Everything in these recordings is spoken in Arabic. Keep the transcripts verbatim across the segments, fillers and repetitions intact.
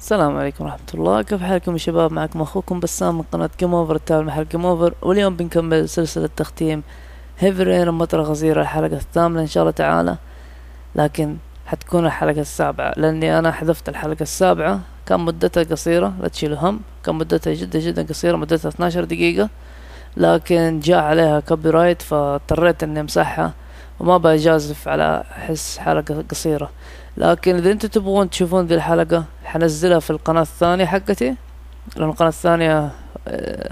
السلام عليكم ورحمة الله، كيف حالكم يا شباب؟ معكم اخوكم بسام من قناة جيم اوفر، تابعوا محل جيم اوفر. واليوم بنكمل سلسلة تختيم هيفي رين المطرة غزيرة الحلقة الثامنة ان شاء الله تعالى، لكن حتكون الحلقة السابعة لاني انا حذفت الحلقة السابعة. كان مدتها قصيرة، لا تشيلوا هم، كان مدتها جدا جدا قصيرة، مدتها اثناشر دقيقة، لكن جاء عليها كوبي رايت فاضطريت اني امسحها وما بجازف على حس حلقة قصيرة. لكن اذا انتم تبغون تشوفون ذي الحلقة حنزلها في القناة الثانية حقتي، لأن القناة الثانية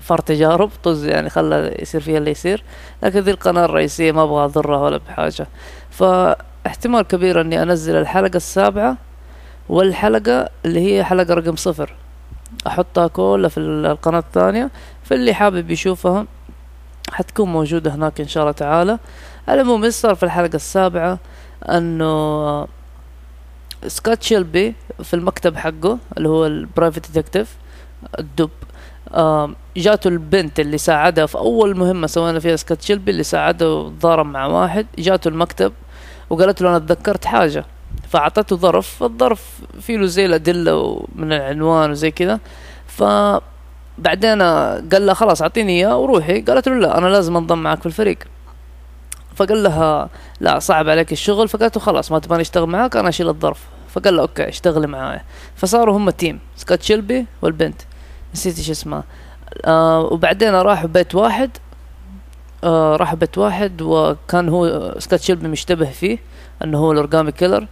فار تجارب طز، يعني خلى يصير فيها اللي يصير، لكن ذي القناة الرئيسية ما ابغى اضرها ولا بحاجة، فاحتمال كبير اني انزل الحلقة السابعة والحلقة اللي هي حلقة رقم صفر احطها كلها في القناة الثانية، فاللي حابب يشوفها حتكون موجودة هناك ان شاء الله تعالى. المهم ايش صار في الحلقة السابعة؟ انه سكوت شيلبي في المكتب حقه اللي هو البرايفت ديتكتيف الدب، جاته البنت اللي ساعدها في اول مهمة سوينا فيها سكوت شيلبي، اللي ساعده وتضارب مع واحد، جاته المكتب وقالت له انا تذكرت حاجة، فاعطته ظرف، فالظرف فيه له زي الادلة من العنوان وزي كذا، فبعدين قال لها خلاص اعطيني اياه وروحي، قالت له لا انا لازم انضم معك في الفريق، فقال لها لا صعب عليك الشغل، فقالت له خلاص ما تبغاني اشتغل معاك انا اشيل الظرف، فقال له اوكي اشتغلي معايا، فصاروا هم تيم سكوت شيلبي والبنت نسيت ايش اسمها. آه وبعدين راحوا بيت واحد، آه راحوا بيت واحد وكان هو سكوت شيلبي مشتبه فيه انه هو الاورجامي كيلر،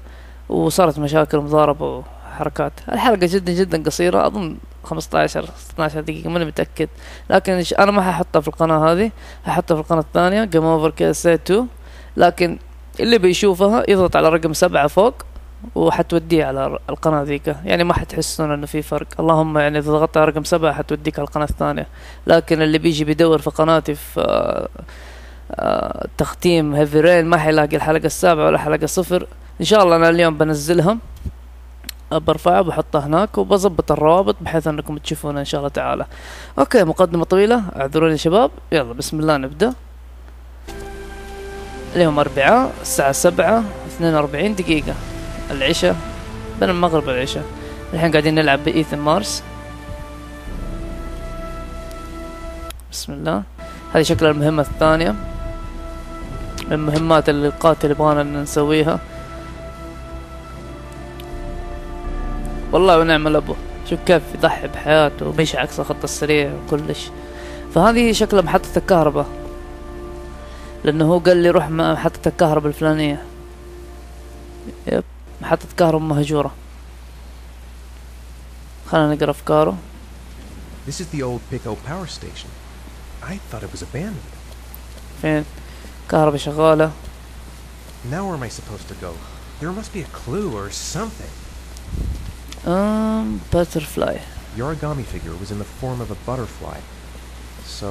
وصارت مشاكل مضاربة وحركات. الحلقة جدا جدا قصيرة، اظن خمسة عشر اثنا عشر دقيقة ماني متأكد، لكن انا ما ححطها في القناة هذه، ححطها في القناة الثانية جيم اوفر كيس اثنين، لكن اللي بيشوفها يضغط على رقم سبعة فوق وحتوديه على القناة ذيك، يعني ما حتحسون انه في فرق، اللهم يعني اذا ضغطت على رقم سبعة حتوديك على القناة الثانية، لكن اللي بيجي بيدور في قناتي في آآ آآ تختيم هيفي رين ما حيلاقي الحلقة السابعة ولا حلقة صفر. ان شاء الله انا اليوم بنزلهم برفعها بحطها هناك وبظبط الروابط بحيث انكم تشوفونها ان شاء الله تعالى. اوكي مقدمة طويلة اعذروني يا شباب، يلا بسم الله نبدأ. اليوم اربعاء الساعة سبعة اثنين واربعين دقيقة، العشاء بين المغرب والعشاء، الحين قاعدين نلعب بإيثن مارس. بسم الله، هذه شكل المهمة الثانية من المهمات اللي القاتل يبغانا نسويها. والله ونعم الأبو، شوف كيف يضحي بحياته ومشي عكس الخط السريع وكلش. فهذه شكلها محطة الكهرباء، لأنه هو قال لي روح مع محطة الكهرباء الفلانية. يب محطة كهرباء مهجورة. خلينا نقرا أفكاره. This is the old Pico power station. I thought it was abandoned. فين؟ كهرباء شغالة. Now where am I supposed to go? There must be a clue or something. Um, butterfly. Your origami figure was in the form of a butterfly. So,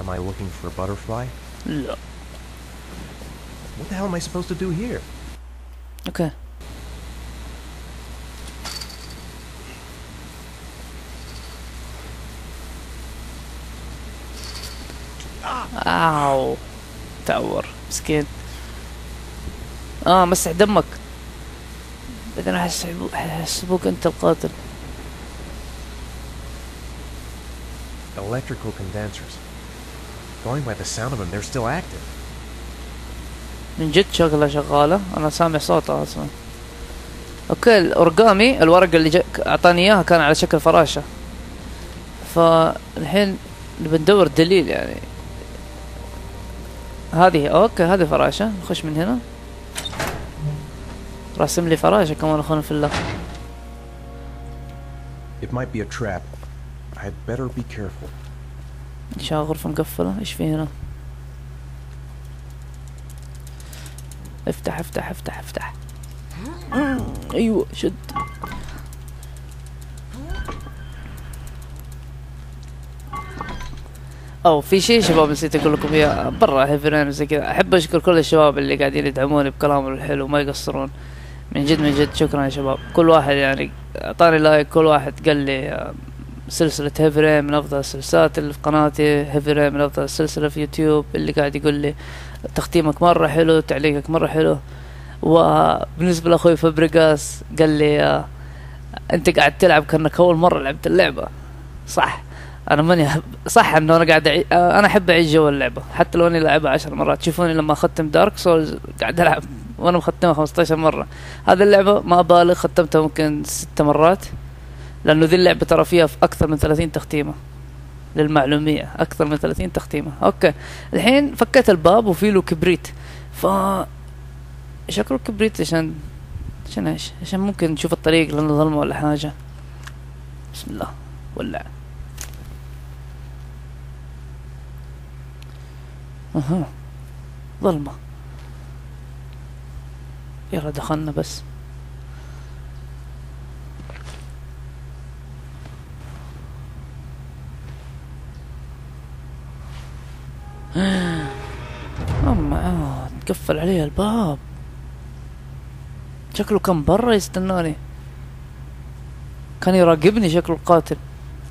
am I looking for a butterfly? No. What the hell am I supposed to do here? Okay. أو تعور مسكين. آه مسح دمك. بعدين حيحسبوك أنت القاتل. Electrical condensers. Going by the sound of them, they're still active. من جد شغلة شغالة، أنا سامع صوتها أصلا. أوكي الأورجامي الورقة اللي أعطاني إياها كان على شكل فراشة. فالحين بندور دليل يعني. هذه اوكي هذه فراشة، نخش من هنا. راسم لي فراشة كمان اخونا في الله. ايش غرفة مقفلة؟ ايش في هنا؟ افتح افتح افتح افتح. ايوه شد. او في شيء شباب نسيت اقول لكم اياه برا هيفي رين وزي كذا. احب اشكر كل الشباب اللي قاعدين يدعموني بكلامهم الحلو ما يقصرون، من جد من جد شكرا يا شباب. كل واحد يعني اعطاني لايك، كل واحد قال لي سلسلة هيفي رين من افضل السلسلات اللي في قناتي، هيفي رين من افضل السلسلة في يوتيوب، اللي قاعد يقول لي تختيمك مرة حلو، تعليقك مرة حلو. وبالنسبة لاخوي فابريغاس قال لي انت قاعد تلعب كأنك اول مرة لعبت اللعبة. صح انا ماني صح انه انا قاعد أعي... انا احب اعيش جو اللعبة حتى لو اني لعبها عشر مرات. شوفوني لما ختم دارك سولز قاعد العب وانا مختمها خمستاشر مرة. هذه اللعبة ما بالغ ختمتها ممكن ست مرات، لانه ذي اللعبة ترى فيها في اكثر من ثلاثين تختيمة للمعلومية، اكثر من ثلاثين تختيمة. اوكي الحين فكيت الباب وفي له كبريت، ف شكله كبريت عشان عشان ايش؟ عشان ممكن نشوف الطريق لانه ظلمة ولا حاجة. بسم الله ولع. اها ظلمة، يلا دخلنا بس. أما تقفل علي الباب، شكله كان برا يستناني، كان يراقبني شكله القاتل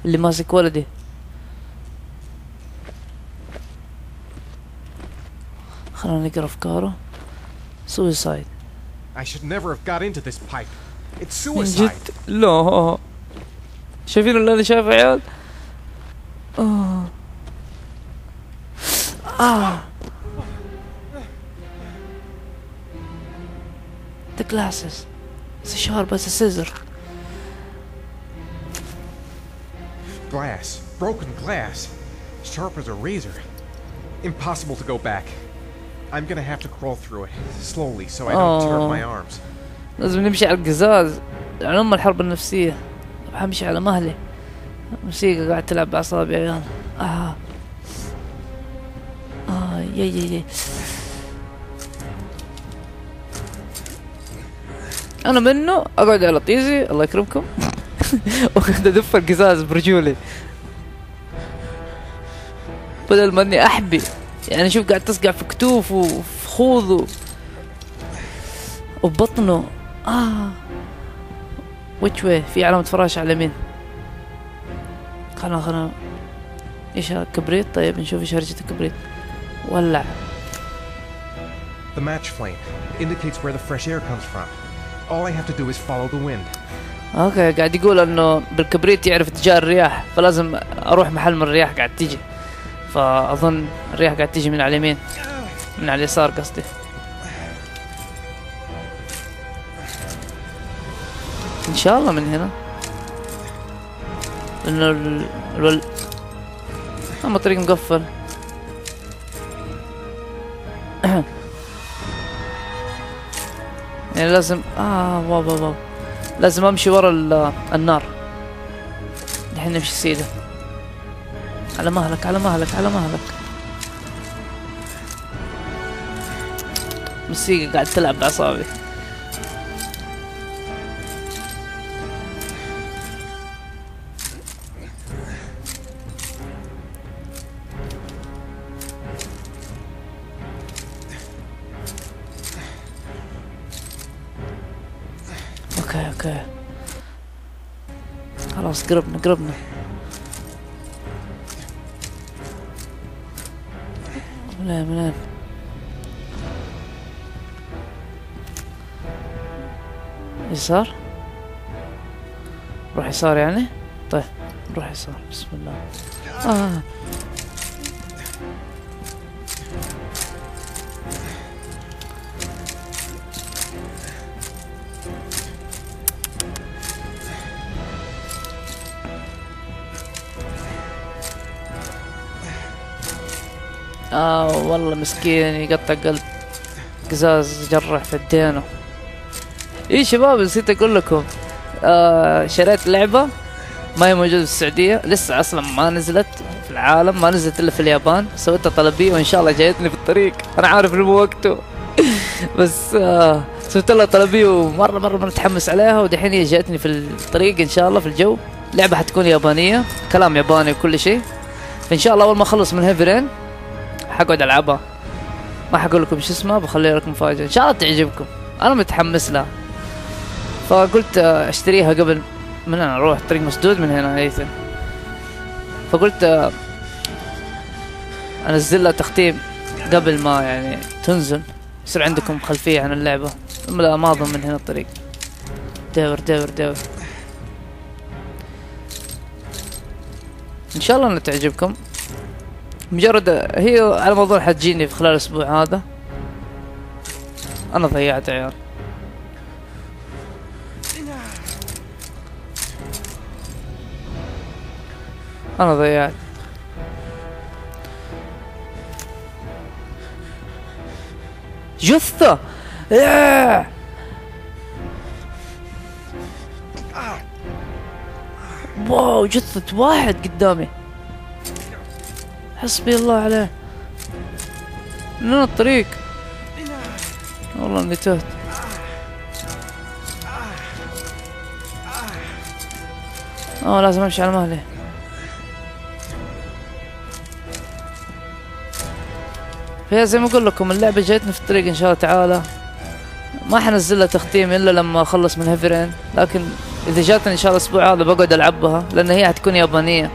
اللي ماسك ولدي. خلنا نقرا افكاره. suicide. I should never have got into this pipe. It's suicide. لا شايفين اللي انا شايفه عيال. اه اه The glasses. It's sharp as a scissor. Glass. Broken glass. Sharp as a razor. Impossible to go back. I'm gonna have to crawl through it slowly so I don't tear my arms. لازم نمشي على القزاز. علوم الحرب النفسية. بمشي على مهلي. موسيقى قاعد تلعب بأعصابي يا عيال. آه. آه يا يا يا. أنا منه أقعد على طيزي الله يكرمكم وقعد أدف القزاز برجولي بدل ما إني أحبي. يعني شوف قاعد تصقع في كتوفه وفي خوضه وبطنه. آه ويتش واي؟ في علامة فراش على اليمين. خلنا خلنا إيش هذا كبريت؟ طيب نشوف إيش هرجة الكبريت. ولع. The match flame indicates where the fresh air comes from. All I have to do is follow the wind. اوكي قاعد يقول انه بالكبريت يعرف اتجاه الرياح، فلازم اروح محل من الرياح قاعد تيجي. فاظن الرياح قاعد تيجي من على اليمين، من على اليسار قصدي. ان شاء الله من هنا. انه ال... الول... اما الطريق مقفل. يعني لازم آه واو واو واو لازم أمشي ورا النار. الحين نمشي سيدة. على مهلك على مهلك على مهلك. موسيقى قاعد تلعب بأعصابي. قربنا قربنا. ملان ملان. يسار. نروح يسار يعني؟ طيب نروح يسار بسم الله. آه. آه والله مسكين يقطع قلب قزاز جرح في يدينه. ايه شباب نسيت اقول لكم، آه شريت لعبة ما هي موجودة في السعودية لسه، اصلا ما نزلت في العالم، ما نزلت الا في اليابان. سويتها طلبية وان شاء الله جايتني في الطريق. انا عارف انه مو وقته بس آه سويت لها طلبية ومرة مرة متحمس عليها، ودحين هي جايتني في الطريق ان شاء الله في الجو. لعبة حتكون يابانية، كلام ياباني وكل شيء. فان شاء الله اول ما اخلص من هيفي رين حقعد العبها، ما حقول لكم شو اسمها، بخلي لكم مفاجأة ان شاء الله تعجبكم. انا متحمس لها فقلت اشتريها قبل من انا اروح. طريق مسدود من هنا ايثن، فقلت انزل لها تختيم قبل ما يعني تنزل، يصير عندكم خلفية عن اللعبة. لا ما اظن من هنا الطريق. دور دور دور ان شاء الله انها تعجبكم. مجرد هي على موضوع حتجيني في خلال الاسبوع هذا. انا ضيعت عيال. انا ضيعت. جثة. ياه. واو جثة واحد قدامي. حسبي الله عليه. من الطريق. والله اني تهت. اه لازم امشي على مهلي. فيا زي ما اقول لكم اللعبة جايتنا في الطريق ان شاء الله تعالى. ما حنزلها تختيم الا لما اخلص من هيفي رين، لكن اذا جاتني ان شاء الله الاسبوع هذا بقعد العبها، لان هي حتكون يابانية،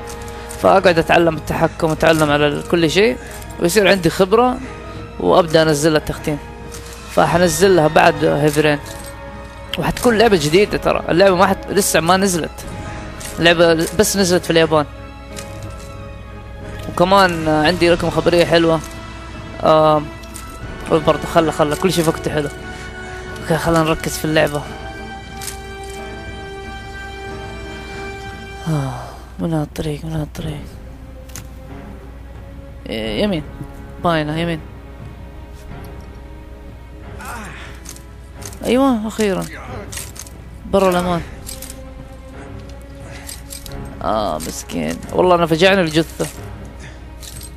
فاقعد اتعلم التحكم واتعلم على كل شيء ويصير عندي خبرة وابدا انزلها التختيم. فحنزلها بعد هيفي رين، وحتكون لعبة جديدة. ترى اللعبة ما حت... لسه ما نزلت، اللعبة بس نزلت في اليابان. وكمان عندي لكم خبرية حلوة. آه برضه خلى خلى كل شيء في وقته حلو. اوكي خلينا نركز في اللعبة. آه من هالطريق من هالطريق يمين باينة يمين. ايوه اخيرا برا الامان. اه مسكين والله انا فجعني الجثة.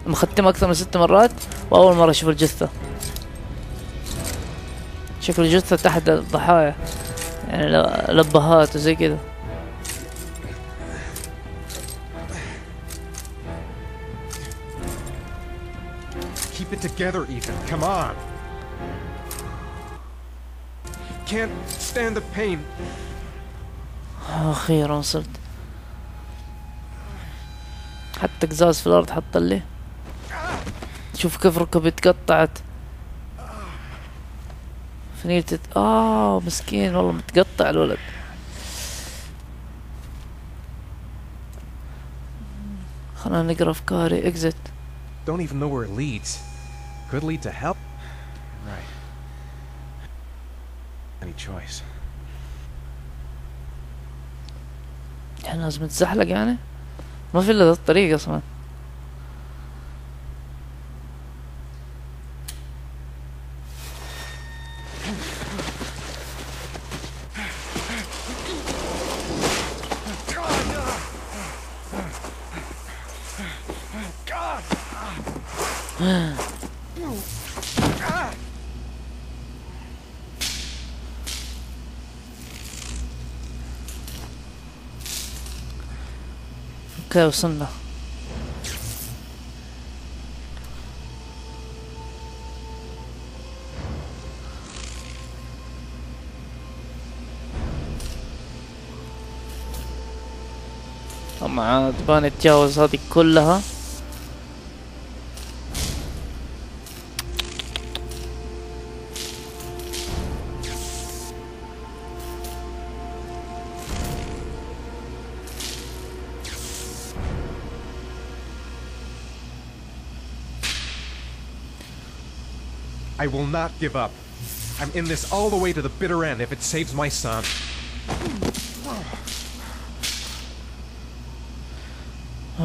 مختمها اكثر من ست مرات واول مره اشوف الجثه. شكل الجثه تحت الضحايا يعني لبهات وزي كذا. Keep it together, Ethan. Come on. Can't stand the pain. اخيرا وصلت. حتى قزاز في الارض حط لي. شوف كيف ركبي تقطعت. فنيلة تت... آه مسكين والله متقطع الولد. خلنا نقرا افكاري. اكزت. Don't even know where it leads. Could lead to help. Right. Any choice. احنا لازم نتزحلق يعني؟ ما في الا ذا الطريق اصلا. اوكي وصلنا. طبعا عاد باني اتجاوز هذه كلها. I will not give up. I'm in this all the way to the bitter end if it saves my son.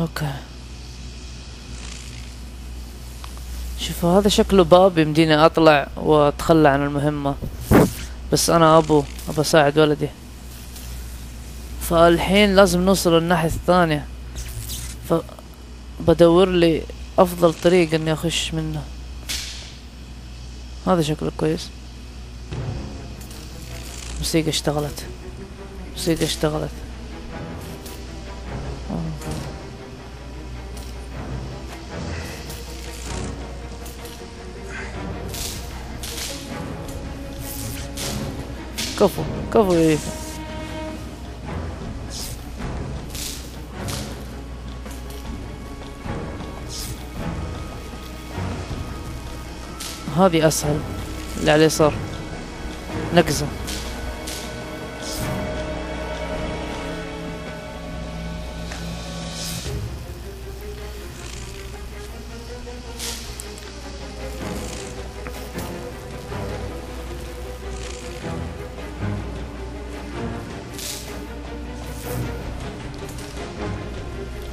Okay. شوفوا هذا شكله باب يمديني اطلع واتخلى عن المهمة، بس انا ابو ابى اساعد ولدي. فالحين لازم نوصل للناحية الثانية، فبدور لي افضل طريق اني اخش منه. هذا شكله كويس. موسيقى اشتغلت موسيقى اشتغلت. كفو كفو ايه. هذه اسهل اللي عليه صار نقزه.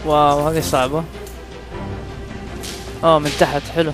واو هذه صعبة. اه من تحت. حلو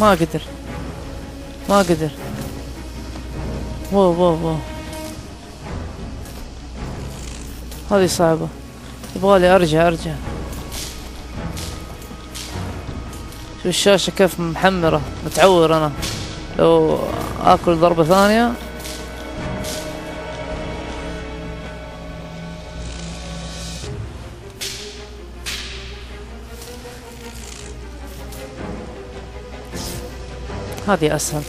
ما قدر ما قدر. واو واو واو هذه صعبة. يبغالي أرجع أرجع. شوف الشاشة كيف محمرة. متعور أنا لو آكل ضربة ثانية. هذه أسهل.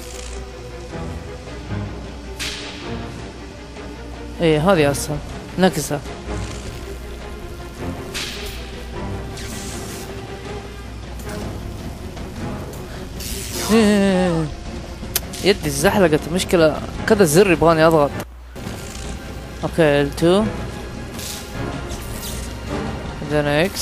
إيه هذه أسهل. نكزة. يدي زحلقت. مشكلة كذا الزر يبغاني أضغط. أوكي إل تو then إكس.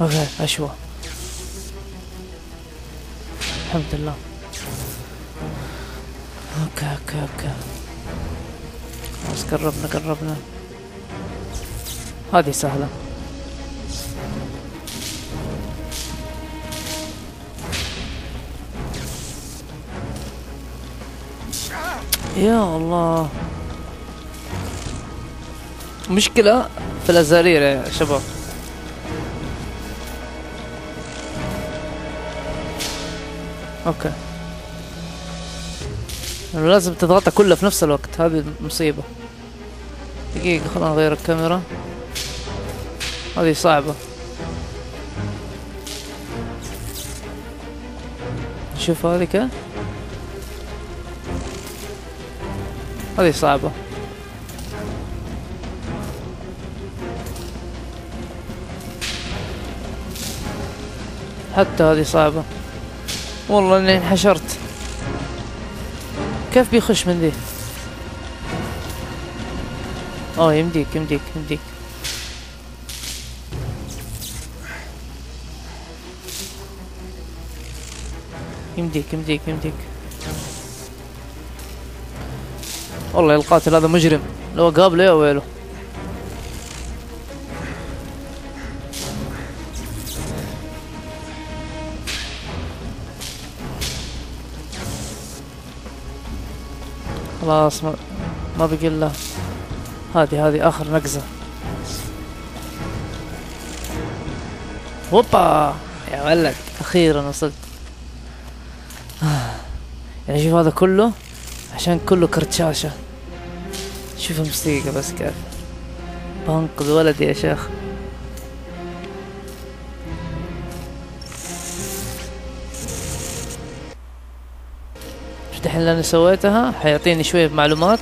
اوكي اشوى. الحمد لله. اوكي اوكي اوكي خلاص قربنا قربنا. هذه سهلة. يا الله مشكلة في الازارير يا شباب. اوكي لازم تضغطها كلها في نفس الوقت. هذه مصيبة. دقيقة خلنا نغير الكاميرا. هذه صعبة. شوف هذه كده. هذه صعبة. حتى هذه صعبة. والله اني انحشرت. كيف بيخش من ذي؟ اه يمديك يمديك يمديك. يمديك يمديك يمديك. والله القاتل هذا مجرم. لو قابله يا ويله. خلاص ما ما بقي الا هذه. هذه اخر نقزة. هوبا يا ولد اخيرا وصلت. يعني شوف هذا كله عشان كله كرت شاشة. شوف الموسيقى بس كيف بنقذ ولدي يا شيخ. الحين اللي انا سويتها حيعطيني شوية معلومات.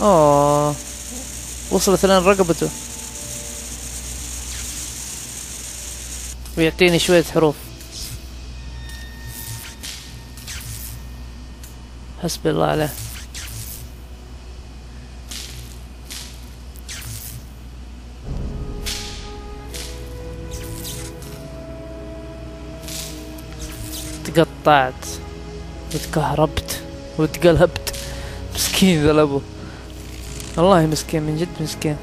اوه وصلت لين رقبته. ويعطيني شوية حروف. حسبي الله عليه. تقطعت وتكهربت وتقلبت. مسكين ذا الابو والله مسكين من جد مسكين.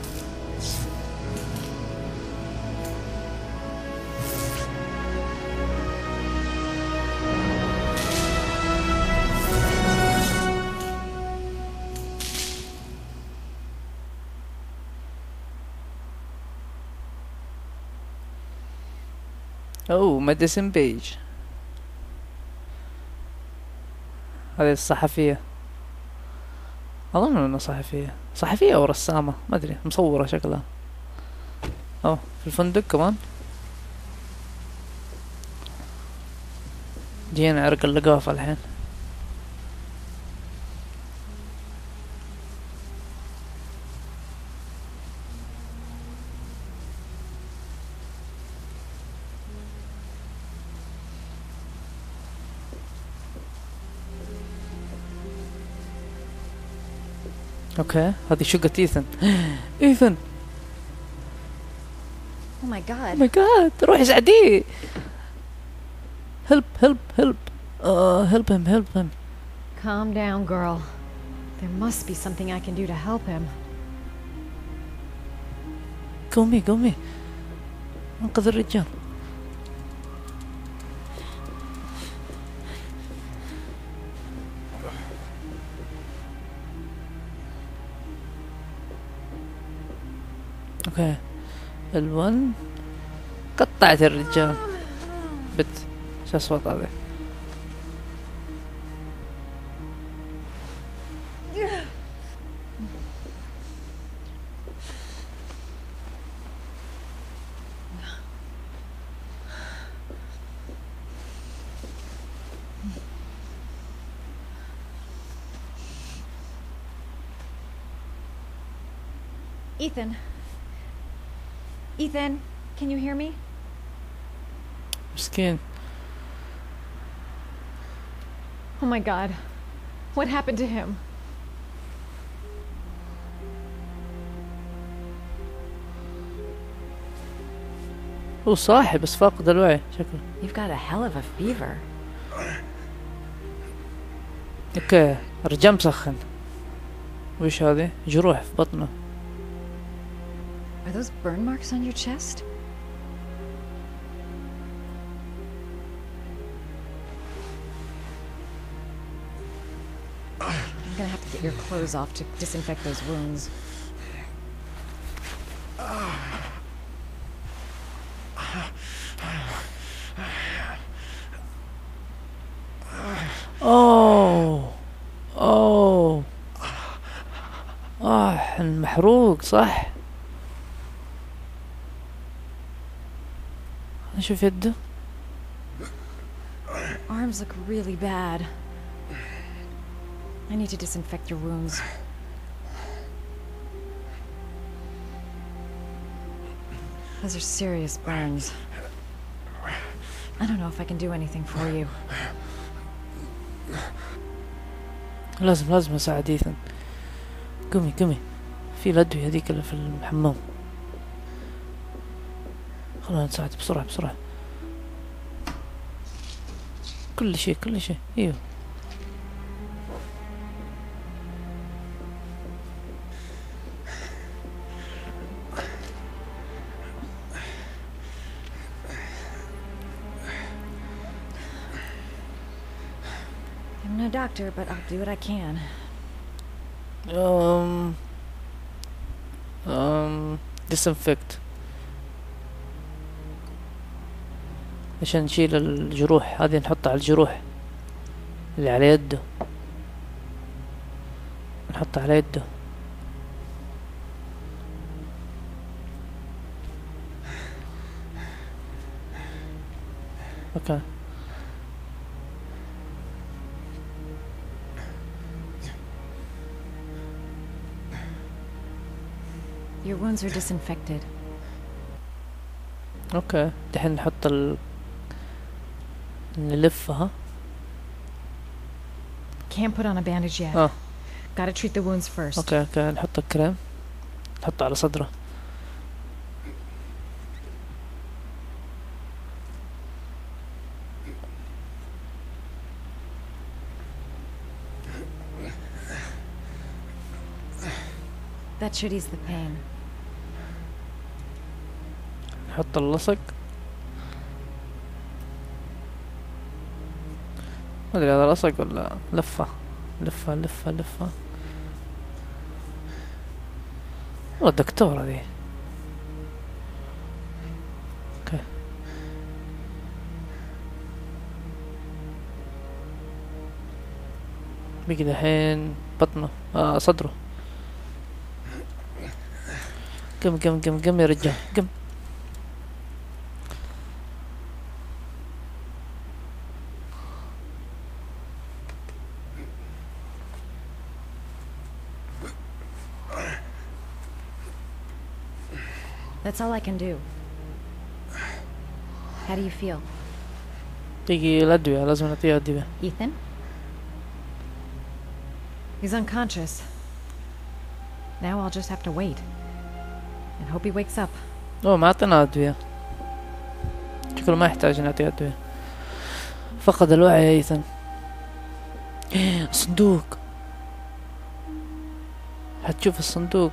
اوه ماديسون بيج. هذه الصحفية. أظن إنها صحفية. صحفية أو رسامة ما أدري. مصورة شكلها. أو في الفندق كمان. جينا عرق اللقافة الحين. اوكي هذه شقة ايثن. ايثن او ماي جاد او ماي جاد روحي ساعديه. هيلب هيلب هيلب هيلب هيم هيلب هيم. Calm down girl. There must be something I can do to help him. قومي قومي انقذ الرجال. اوكي الون قطعت الرجال. بت شو الصوت هذا؟ Ethan. Ethan, can you hear me? Skin. Oh my God. What happened to him? هو صاحي بس فاقد الوعي شكله. You've got a hell of a fever. اوكي رجع مسخن. وش هذه؟ جروح في بطنه. Are those burn marks on your chest? I'm gonna have to get your clothes off to disinfect those wounds. Oh, oh, ah, المحروق صح. شوف يده. Arms look really bad. I need to disinfect your wounds. Those are serious burns. I don't know if I can do anything for you. لازم لازم اساعد ايثن. قومي قومي في الادويه هذيك اللي في الحمام. خلونا نساعد بسرعة بسرعة. كل شيء كل شيء ايوه. I'm no doctor but I'll do what I can. Um um disinfect عشان نشيل الجروح هذه نحطها على الجروح اللي على يده. نحطها على يده. اوكي Your wounds are disinfected. اوكي دحين نحط ال نلفها. Can't put on a bandage yet. آه. Gotta treat the wounds first. اوكي اوكي نحط الكريم نحطه على صدره. That should ease the pain. نحط اللصق. ما ادري هذا لصق ولا لفه لفه لفه لفه. والله الدكتورة ذي. اوكي بقي دحين بطنه آه صدره. قم قم قم قم يا رجال قم. That's all I can do. How do you feel? تيجي الأدوية لازم نعطيها أدوية. Ethan? He's unconscious. Now I'll just have to wait. And hope he wakes up. هو ما أعطانا أدوية. شكله ما يحتاج نعطيه أدوية. فقد الوعي يا إيثان. صندوق. حتشوف الصندوق.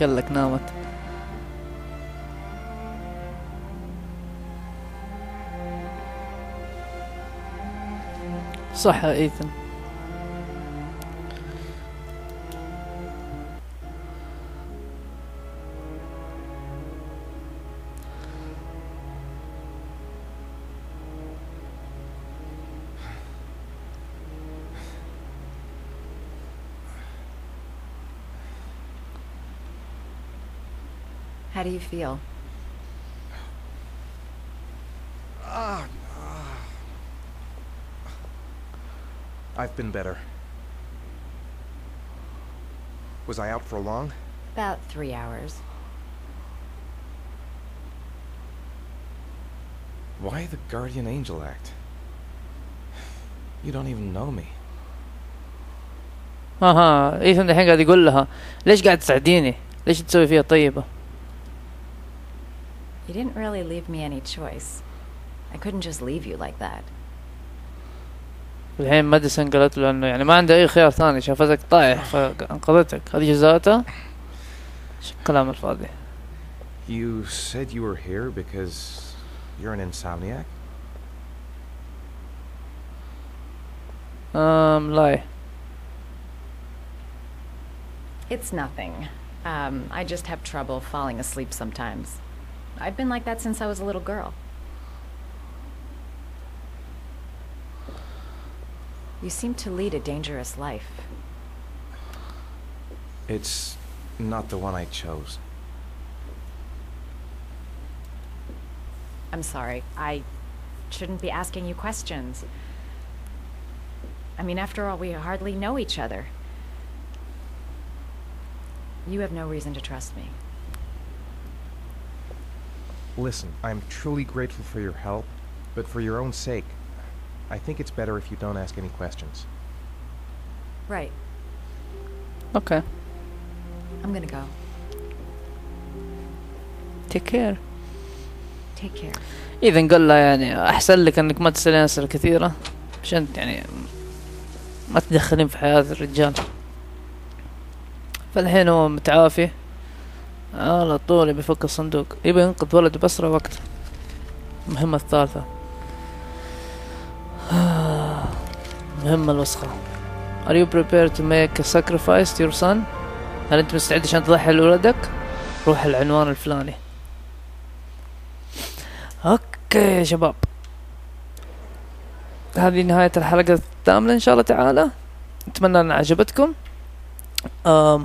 قال لك نامت. صح يا إيثان. How do you feel? Uh, I've been better. Was I out for long? About three hours. Why the Guardian Angel Act? You don't even know me. Aha, Ethan الحين قاعد يقول لها ليش قاعد تساعديني؟ ليش تسوي فيها طيبة؟ You didn't really leave me any choice. I couldn't just leave you like that. الحين ماديسون قالت له انه يعني ما عنده اي خيار ثاني، شافتك طايح فانقذتك، هذه جزاتها؟ شو الكلام الفاضي؟ You said you were here because you're an insomniac? Um, lie. It's nothing. Um, I just have trouble falling asleep sometimes. I've been like that since I was a little girl. You seem to lead a dangerous life. It's not the one I chose. I'm sorry. I shouldn't be asking you questions. I mean, after all, we hardly know each other. You have no reason to trust me. Listen, I'm truly grateful for your help, but for your own sake, I think it's better if you don't ask any questions. Right. Okay. I'm gonna go. Take care. Take care. إذا قال له يعني أحسن لك إنك ما تسألين أسئلة كثيرة عشان يعني ما تدخلين في حياة الرجال. فالحين هو متعافي. على طول بيفك الصندوق، يبي ينقذ ولده بأسرع وقت. المهمة الثالثة. المهمة الوسخة. Are you prepared to make a sacrifice to your son؟ هل أنت مستعد عشان تضحي لولدك؟ روح العنوان الفلاني. أوكي يا شباب. هذه نهاية الحلقة الثامنة إن شاء الله تعالى. أتمنى أن عجبتكم. أم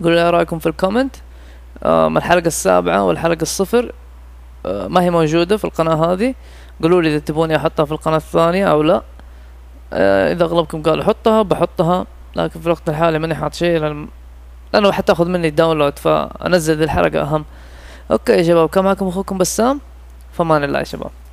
قولوا لي رأيكم في الكومنت. أم الحلقة السابعة والحلقة الصفر ما هي موجودة في القناة هذه، قولوا لي إذا تبوني أحطها في القناة الثانية أو لا. إذا أغلبكم قالوا حطها بحطها، لكن في الوقت الحالي ماني حاط شيء لأن لأنه حتاخذ مني الداونلود فأنزل الحلقة أهم. أوكي يا شباب، كان معكم أخوكم بسام، فمان الله يا شباب.